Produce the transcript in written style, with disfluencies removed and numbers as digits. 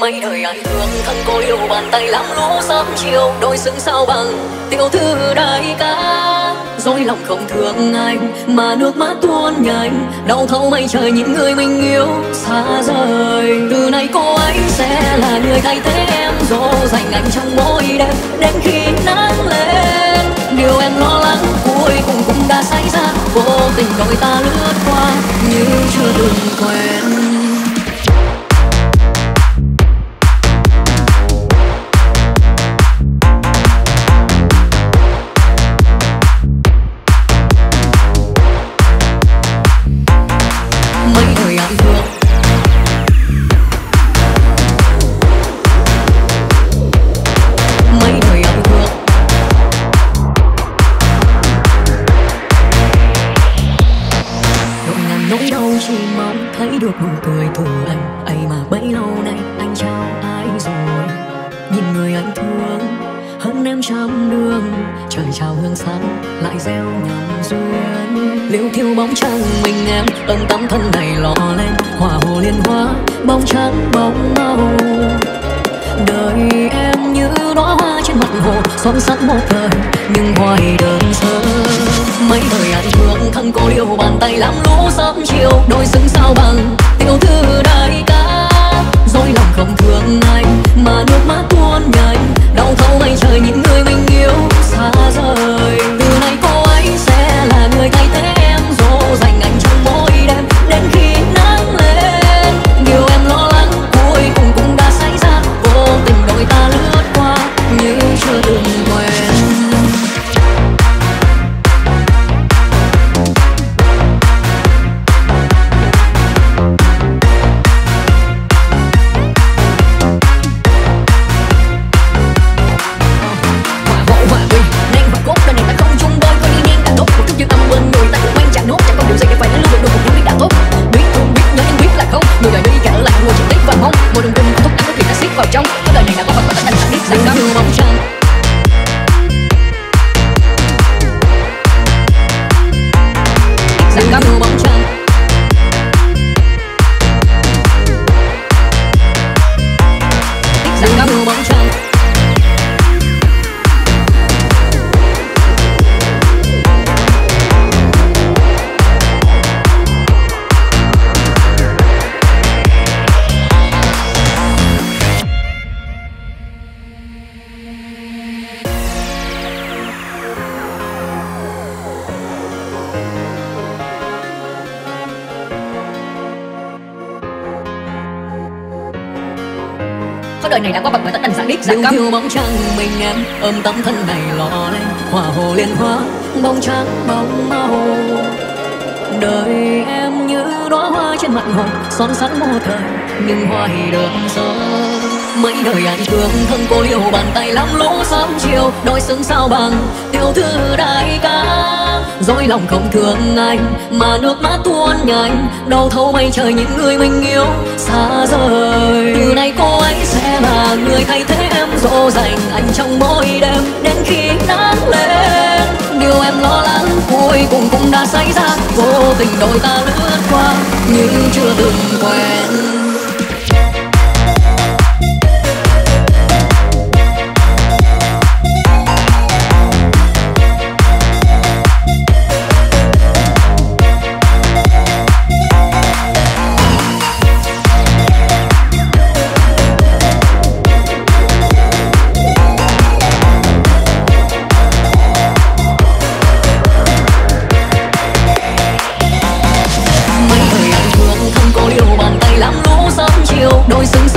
mấy đời ai thương thân côi đầu bàn tay lắm lũ sớm chiều đôi xứng sao bằng tiểu thư đại ca. Dối lòng không thương anh mà nước mắt tuôn nhanh, đau thấu mây trời những người mình yêu xa rời. Từ nay cô ấy sẽ là người thay thế em, dỗ dành anh trong mỗi đêm đến khi nắng lên. Điều em lo lắng cuối cùng cũng đã xảy ra, vô tình đôi ta lướt qua như chưa từng quen. Điều thiêu bóng trăng mình em ôm tấm thân này lọ lên, hỏa hồ liên hoa bóng trắng bóng màu. Đời em như đóa hoa trên mặn hồ, son sẵn mô thời nhưng hoa thì được gió. Mấy đời anh thương thân cô liều, bàn tay lắm lũ sớm chiều đôi xứng sao bằng tiểu thư đại ca. Dối lòng không thương anh mà nước mắt tuôn nhanh, đau thấu mây trời những người mình yêu xa rời. Từ nay cô ấy sẽ là người thay thế em, dỗ dành anh trong mỗi đêm đến khi nắng lên. Điều em lo lắng cuối cùng cũng đã xảy ra, vô tình đôi ta lướt qua nhưng chưa từng quen. Đôi xứng